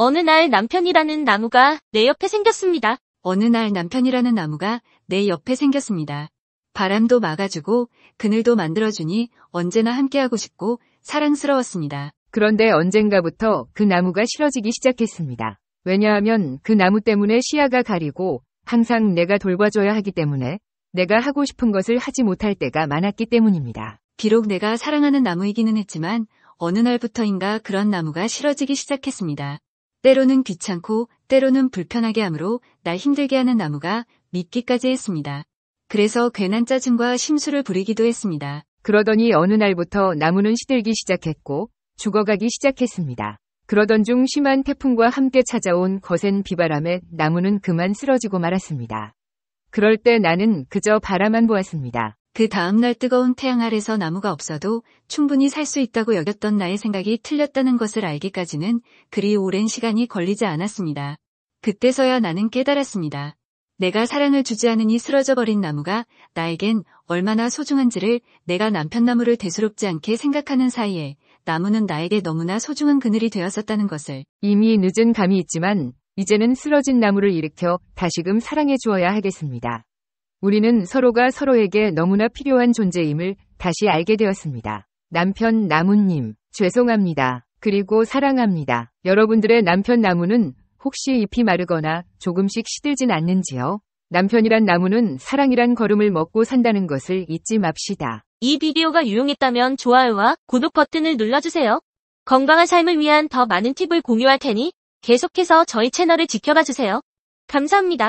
어느 날 남편이라는 나무가 내 옆에 생겼습니다. 바람도 막아주고 그늘도 만들어주니 언제나 함께하고 싶고 사랑스러웠습니다. 그런데 언젠가부터 그 나무가 싫어지기 시작했습니다. 왜냐하면 그 나무 때문에 시야가 가리고 항상 내가 돌봐줘야 하기 때문에 내가 하고 싶은 것을 하지 못할 때가 많았기 때문입니다. 비록 내가 사랑하는 나무이기는 했지만 어느 날부터인가 그런 나무가 싫어지기 시작했습니다. 때로는 귀찮고 때로는 불편하게 함으로 날 힘들게 하는 나무가 믿기까지 했습니다. 그래서 괜한 짜증과 심술을 부리기도 했습니다. 그러더니 어느 날부터 나무는 시들기 시작했고 죽어가기 시작했습니다. 그러던 중 심한 태풍과 함께 찾아온 거센 비바람에 나무는 그만 쓰러지고 말았습니다. 그럴 때 나는 그저 바라만 보았습니다. 그 다음날 뜨거운 태양 아래서 나무가 없어도 충분히 살 수 있다고 여겼던 나의 생각이 틀렸다는 것을 알기까지는 그리 오랜 시간이 걸리지 않았습니다. 그때서야 나는 깨달았습니다. 내가 사랑을 주지 않으니 쓰러져버린 나무가 나에겐 얼마나 소중한지를 내가 남편나무를 대수롭지 않게 생각하는 사이에 나무는 나에게 너무나 소중한 그늘이 되었었다는 것을. 이미 늦은 감이 있지만 이제는 쓰러진 나무를 일으켜 다시금 사랑해 주어야 하겠습니다. 우리는 서로가 서로에게 너무나 필요한 존재임을 다시 알게 되었습니다. 남편 나무님, 죄송합니다. 그리고 사랑합니다. 여러분들의 남편 나무는 혹시 잎이 마르거나 조금씩 시들진 않는지요? 남편이란 나무는 사랑이란 걸음을 먹고 산다는 것을 잊지 맙시다. 이 비디오가 유용했다면 좋아요와 구독 버튼을 눌러주세요. 건강한 삶을 위한 더 많은 팁을 공유할 테니 계속해서 저희 채널을 지켜봐주세요. 감사합니다.